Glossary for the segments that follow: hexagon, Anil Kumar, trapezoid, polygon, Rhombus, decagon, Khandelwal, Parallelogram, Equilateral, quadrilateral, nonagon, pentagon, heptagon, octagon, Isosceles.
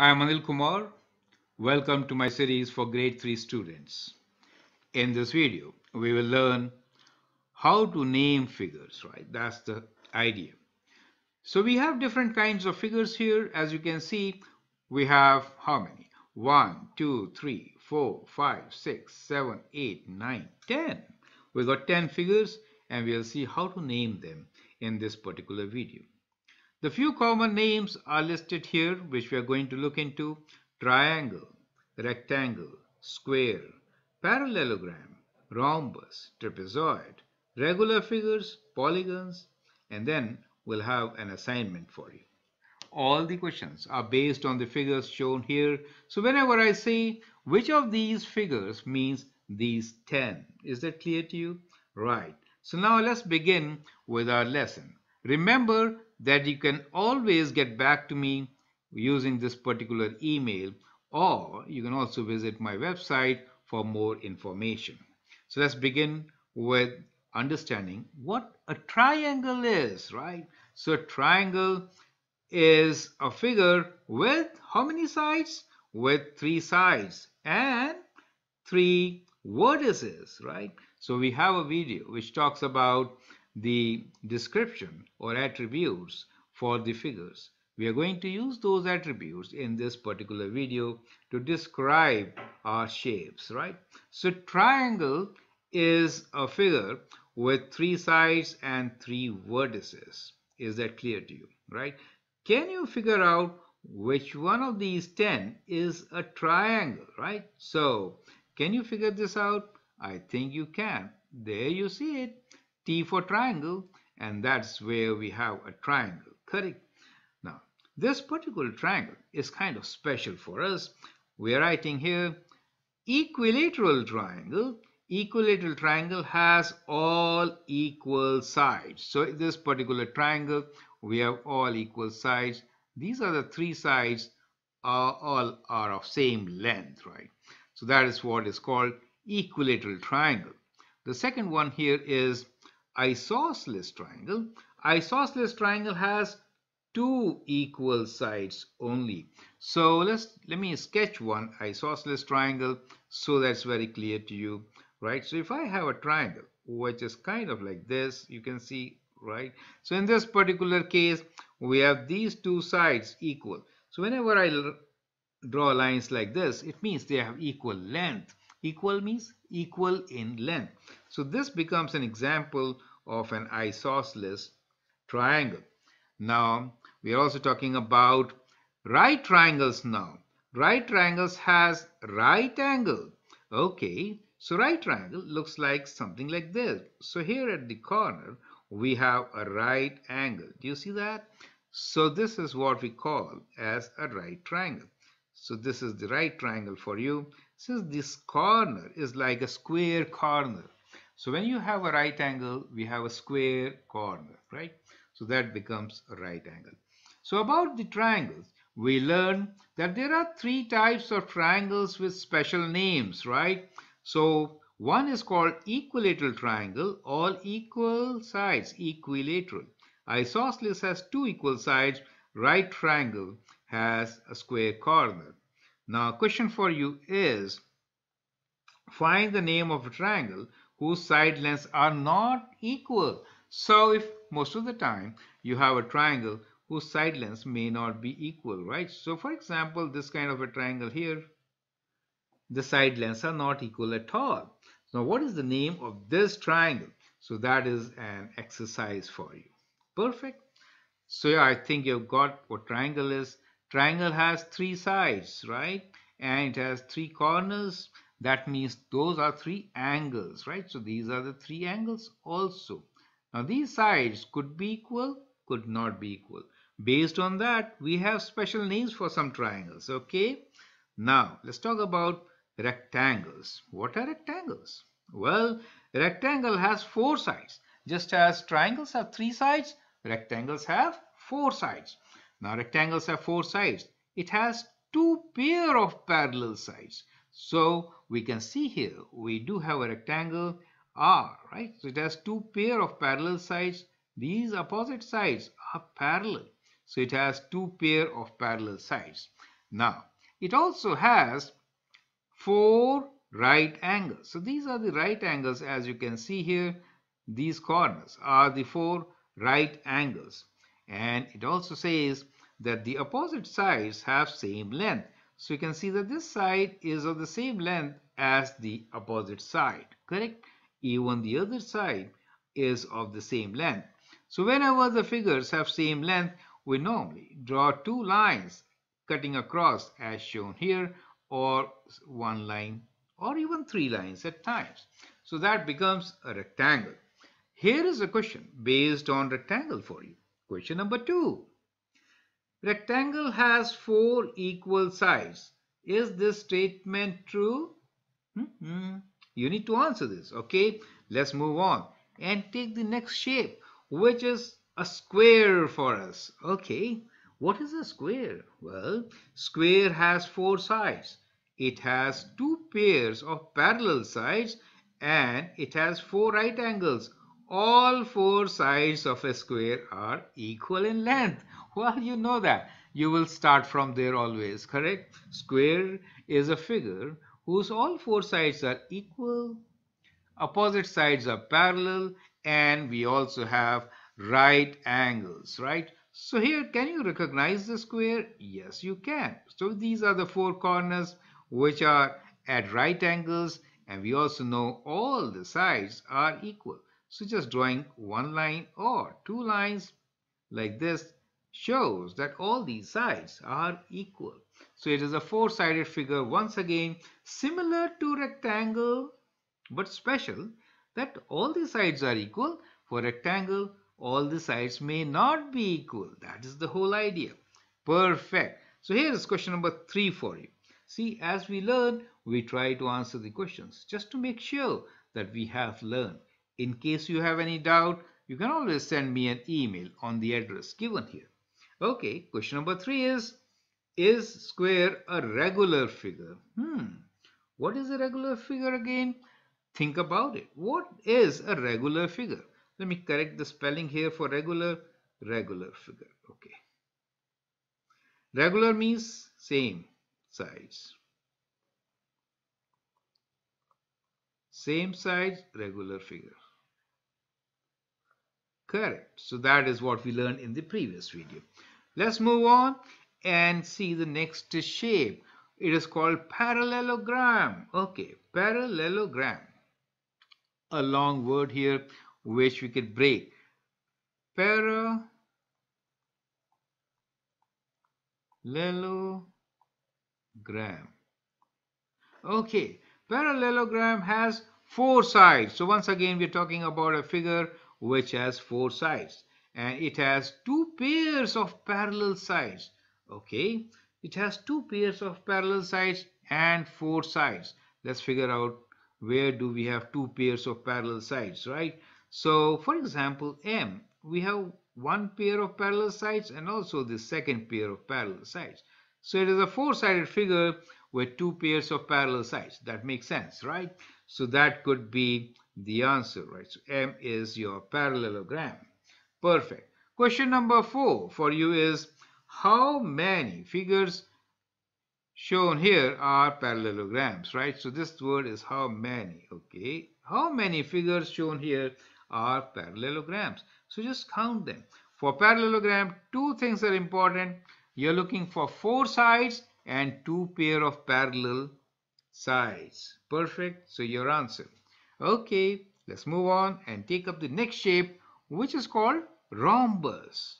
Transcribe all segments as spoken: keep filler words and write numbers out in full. I am Anil Kumar. Welcome to my series for grade three students. In this video, we will learn how to name figures, right? That's the idea. So we have different kinds of figures here. As you can see, we have how many? one, two, three, four, five, six, seven, eight, nine, ten. We got ten figures and we'll see how to name them in this particular video. The few common names are listed here, which we are going to look into: triangle, rectangle, square, parallelogram, rhombus, trapezoid, regular figures, polygons, and then we'll have an assignment for you. All the questions are based on the figures shown here. So whenever I say which of these figures means these ten, is that clear to you? Right. So now let's begin with our lesson. Remember that you can always get back to me using this particular email, or you can also visit my website for more information. So let's begin with understanding what a triangle is, right? So a triangle is a figure with how many sides? With three sides and three vertices, right? So we have a video which talks about the description or attributes for the figures. We are going to use those attributes in this particular video to describe our shapes, right? So triangle is a figure with three sides and three vertices. Is that clear to you, right? Can you figure out which one of these ten is a triangle, right? So can you figure this out? I think you can. There you see it. T for triangle, and that's where we have a triangle, correct? Now, this particular triangle is kind of special for us. We are writing here equilateral triangle. Equilateral triangle has all equal sides. So this particular triangle, we have all equal sides. These are the three sides, uh, all are of same length, right? So that is what is called equilateral triangle. The second one here is isosceles triangle. Isosceles triangle has two equal sides only. So let's let me sketch one isosceles triangle so that's very clear to you, right? So if I have a triangle which is kind of like this, you can see, right? So in this particular case, we have these two sides equal. So whenever I draw lines like this, it means they have equal length. Equal means equal in length. So this becomes an example of an isosceles triangle. Now, we are also talking about right triangles now. Right triangles has right angle. Okay, so right triangle looks like something like this. So here at the corner, we have a right angle. Do you see that? So this is what we call as a right triangle. So this is the right triangle for you. Since this corner is like a square corner. So when you have a right angle, we have a square corner, right? So that becomes a right angle. So about the triangles, we learned that there are three types of triangles with special names, right? So one is called equilateral triangle, all equal sides, equilateral. Isosceles has two equal sides, right triangle has a square corner. Now, question for you is, find the name of a triangle whose side lengths are not equal. So, if most of the time you have a triangle whose side lengths may not be equal, right? So, for example, this kind of a triangle here, the side lengths are not equal at all. Now, what is the name of this triangle? So, that is an exercise for you. Perfect. So, yeah, I think you've got what triangle is. Triangle has three sides, right? And it has three corners. That means those are three angles, right? So these are the three angles also. Now these sides could be equal, could not be equal. Based on that, we have special names for some triangles, okay? Now let's talk about rectangles. What are rectangles? Well, rectangle has four sides. Just as triangles have three sides, rectangles have four sides. Now, rectangles have four sides. It has two pair of parallel sides. So, we can see here, we do have a rectangle R, right? So, it has two pair of parallel sides. These opposite sides are parallel. So, it has two pair of parallel sides. Now, it also has four right angles. So these are the right angles, as you can see here. These corners are the four right angles. And it also says that the opposite sides have same length. So you can see that this side is of the same length as the opposite side, correct? Even the other side is of the same length. So whenever the figures have same length, we normally draw two lines cutting across as shown here, or one line or even three lines at times. So that becomes a rectangle. Here is a question based on rectangle for you. Question number two. Rectangle has four equal sides. Is this statement true? Mm-hmm. You need to answer this, okay? Let's move on and take the next shape, which is a square for us, okay? What is a square? Well, square has four sides. It has two pairs of parallel sides and it has four right angles. All four sides of a square are equal in length. Well, you know that. You will start from there always, correct? Square is a figure whose all four sides are equal, opposite sides are parallel, and we also have right angles, right? So here, can you recognize the square? Yes, you can. So these are the four corners which are at right angles, and we also know all the sides are equal. So just drawing one line or two lines like this shows that all these sides are equal. So it is a four-sided figure, once again, similar to rectangle, but special that all the sides are equal. For rectangle, all the sides may not be equal. That is the whole idea. Perfect. So here is question number three for you. See, as we learn, we try to answer the questions just to make sure that we have learned. In case you have any doubt, you can always send me an email on the address given here. Okay, question number three is, is square a regular figure? Hmm, what is a regular figure again? Think about it. What is a regular figure? Let me correct the spelling here for regular, regular figure. Okay. Regular means same sides. Same sides, regular figure. Correct. So that is what we learned in the previous video. Let's move on and see the next shape. It is called parallelogram. Okay, parallelogram. A long word here which we could break. Parallelogram. Okay, parallelogram has four sides. So once again, we're talking about a figure which has four sides, and it has two pairs of parallel sides. Okay, it has two pairs of parallel sides and four sides. Let's figure out where do we have two pairs of parallel sides, right? So for example, M, we have one pair of parallel sides and also the second pair of parallel sides. So it is a four-sided figure with two pairs of parallel sides. That makes sense, right? So that could be the answer, right? So M is your parallelogram. Perfect. Question number four for you is, how many figures shown here are parallelograms, right? So this word is how many, okay? How many figures shown here are parallelograms? So just count them. For parallelogram, two things are important. You're looking for four sides and two pair of parallel sides. Perfect. So your answer. Okay, let's move on and take up the next shape, which is called rhombus.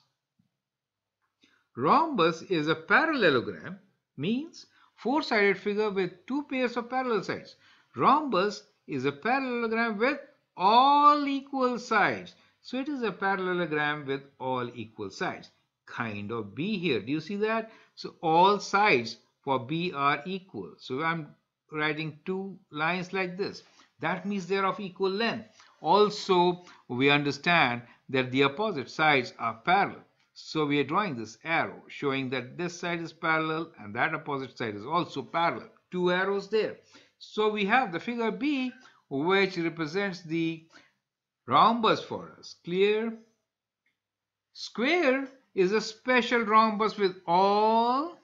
Rhombus is a parallelogram, means four-sided figure with two pairs of parallel sides. Rhombus is a parallelogram with all equal sides. So it is a parallelogram with all equal sides. Kind of B here. Do you see that? So all sides for B are equal. So I'm writing two lines like this. That means they're of equal length. Also, we understand that the opposite sides are parallel. So we are drawing this arrow showing that this side is parallel and that opposite side is also parallel. Two arrows there. So we have the figure B, which represents the rhombus for us. Clear? Square is a special rhombus with all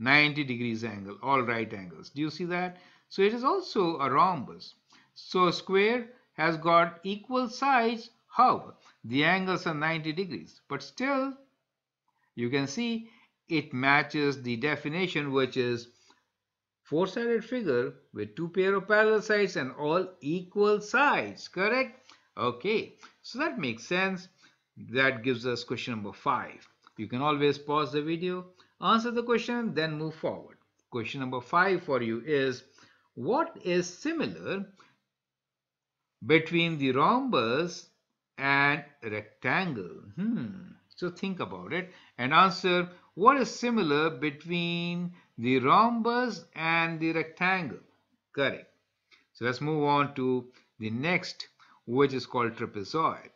ninety degrees angle, all right angles. Do you see that? So it is also a rhombus. So a square has got equal sides. However, the angles are ninety degrees, but still you can see it matches the definition, which is four-sided figure with two pair of parallel sides and all equal sides. Correct? Okay, so that makes sense. That gives us question number five. You can always pause the video, answer the question, then move forward. Question number five for you is, what is similar between the rhombus and rectangle? Hmm. So think about it and answer, what is similar between the rhombus and the rectangle? Correct. So let's move on to the next, which is called trapezoid.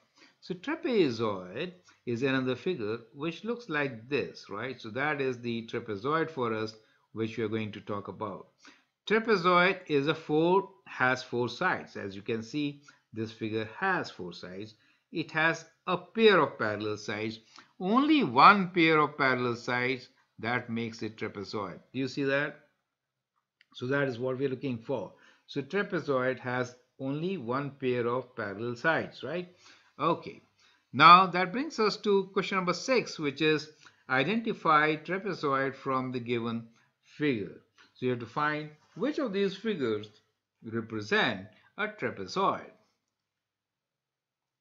So trapezoid is another figure which looks like this, right? So that is the trapezoid for us, which we are going to talk about. Trapezoid is a four, has four sides. As you can see, this figure has four sides. It has a pair of parallel sides. Only one pair of parallel sides, that makes it trapezoid. Do you see that? So that is what we're looking for. So trapezoid has only one pair of parallel sides, right? Okay, now that brings us to question number six, which is identify trapezoid from the given figure. So you have to find which of these figures represent a trapezoid.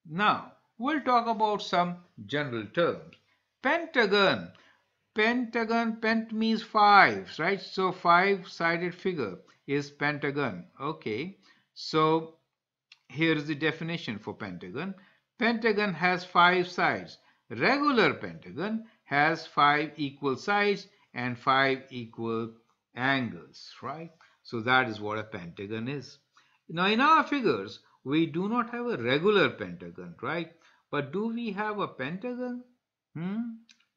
Now we'll talk about some general terms. Pentagon. Pentagon, pent means five, right? So five-sided figure is pentagon. Okay, so here is the definition for pentagon. Pentagon has five sides. Regular pentagon has five equal sides and five equal angles, right? So that is what a pentagon is. Now in our figures, we do not have a regular pentagon, right? But do we have a pentagon? Hmm?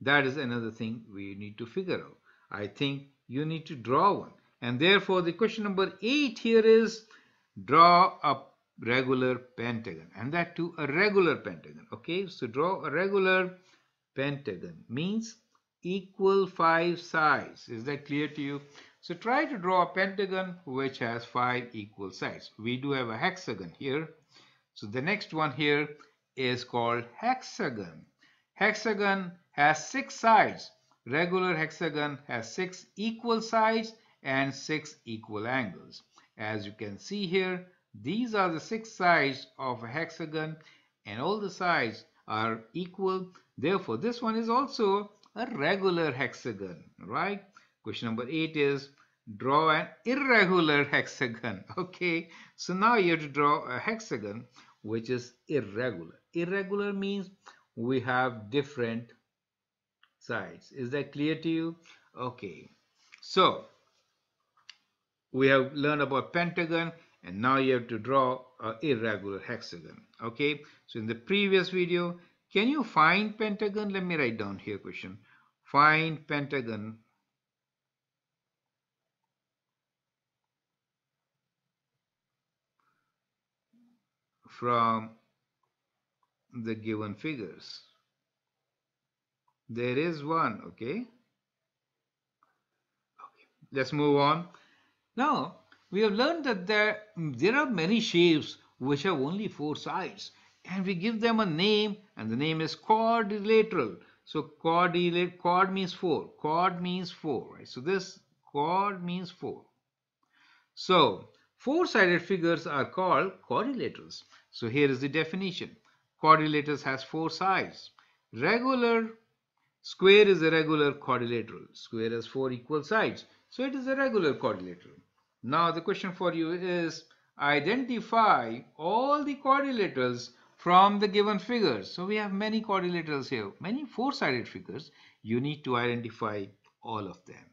That is another thing we need to figure out. I think you need to draw one. And therefore, the question number eight here is draw a regular pentagon, and that too a regular pentagon. Okay, so draw a regular pentagon means equal five sides. Is that clear to you? So try to draw a pentagon which has five equal sides. We do have a hexagon here. So the next one here is called hexagon. Hexagon has six sides. Regular hexagon has six equal sides and six equal angles. As you can see here, these are the six sides of a hexagon, and all the sides are equal. Therefore, this one is also a regular hexagon, right? Question number eight is draw an irregular hexagon. Okay, so now you have to draw a hexagon which is irregular. Irregular means we have different sides. Is that clear to you? Okay, so we have learned about pentagon, and now you have to draw an irregular hexagon. Okay, so in the previous video, can you find pentagon? Let me write down here question. Find pentagon. From the given figures. There is one, okay? Okay, let's move on. Now, we have learned that there, there are many shapes which have only four sides, and we give them a name, and the name is quadrilateral. So quadrilateral, quad means four, quad means four, right? So this quad means four. So four-sided figures are called quadrilaterals. So here is the definition. Quadrilaterals has four sides. Regular square is a regular quadrilateral. Square has four equal sides. So it is a regular quadrilateral. Now the question for you is identify all the quadrilaterals from the given figures. So we have many quadrilaterals here, many four-sided figures. You need to identify all of them.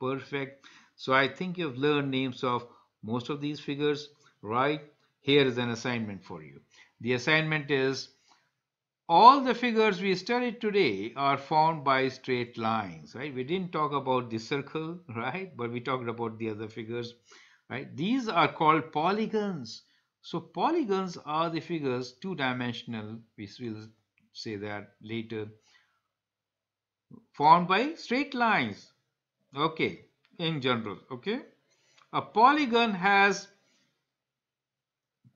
Perfect. So I think you've learned names of most of these figures, right? Here is an assignment for you. The assignment is all the figures we studied today are formed by straight lines, right? We didn't talk about the circle, right? But we talked about the other figures, right? These are called polygons. So polygons are the figures two-dimensional, we will say that later, formed by straight lines. Okay, in general, okay. A polygon has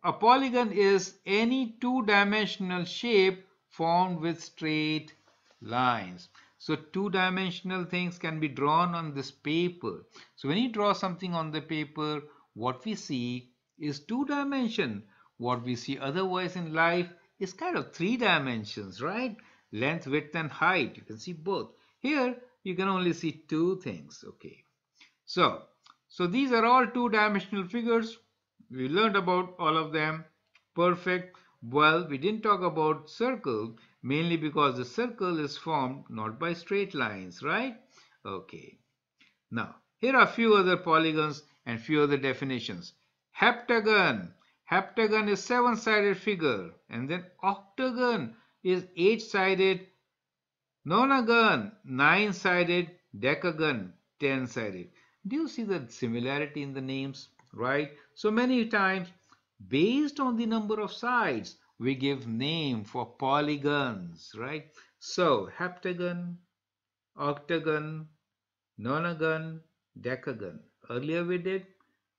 a polygon is any two-dimensional shape formed with straight lines. So two-dimensional things can be drawn on this paper. So when you draw something on the paper, what we see is two dimension. What we see otherwise in life is kind of three dimensions, right? Length, width, and height. You can see both. Here you can only see two things. Okay. So, so these are all two-dimensional figures. We learned about all of them. Perfect. Well, we didn't talk about circle, mainly because the circle is formed not by straight lines, right? Okay. Now, here are a few other polygons and few other definitions. Heptagon. Heptagon is seven-sided figure. And then octagon is eight-sided. Nonagon, nine-sided. Decagon, ten-sided. Do you see the similarity in the names, right? So many times, based on the number of sides, we give name for polygons, right? So heptagon, octagon, nonagon, decagon. Earlier we did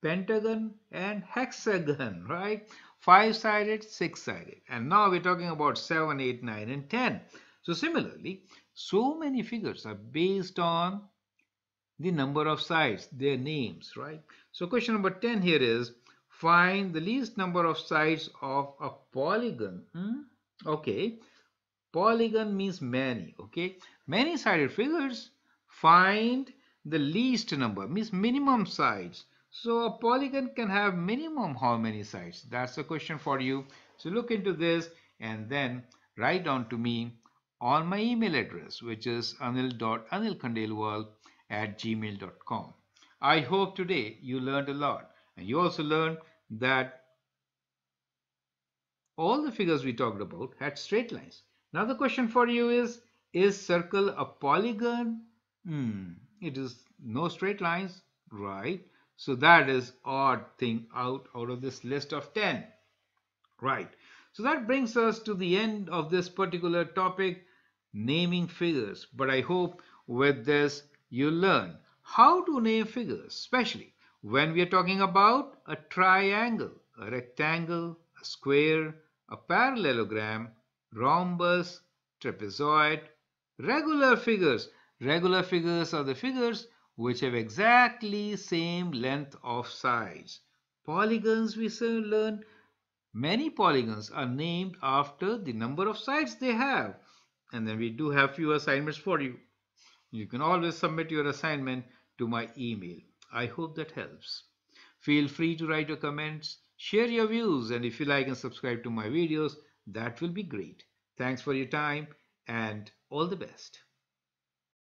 pentagon and hexagon, right? Five-sided, six-sided. And now we're talking about seven, eight, nine, and ten. So similarly, so many figures are based on the number of sides, their names, right? So question number ten here is, find the least number of sides of a polygon. Hmm? Okay. Polygon means many. Okay. Many-sided figures, find the least number, means minimum sides. So a polygon can have minimum how many sides? That's a question for you. So look into this and then write down to me on my email address, which is anil dot anil khandelwal at gmail dot com. I hope today you learned a lot. And you also learned that all the figures we talked about had straight lines. Now the question for you is, is circle a polygon? Hmm, it is no straight lines, right? So that is odd thing out, out of this list of ten, right? So that brings us to the end of this particular topic, naming figures. But I hope with this you learn how to name figures, especially when we are talking about a triangle, a rectangle, a square, a parallelogram, rhombus, trapezoid, regular figures. Regular figures are the figures which have exactly same length of sides. Polygons, we learn, many polygons are named after the number of sides they have. And then we do have few assignments for you. You can always submit your assignment to my email. I hope that helps. Feel free to write your comments, share your views, and if you like and subscribe to my videos, that will be great. Thanks for your time and all the best.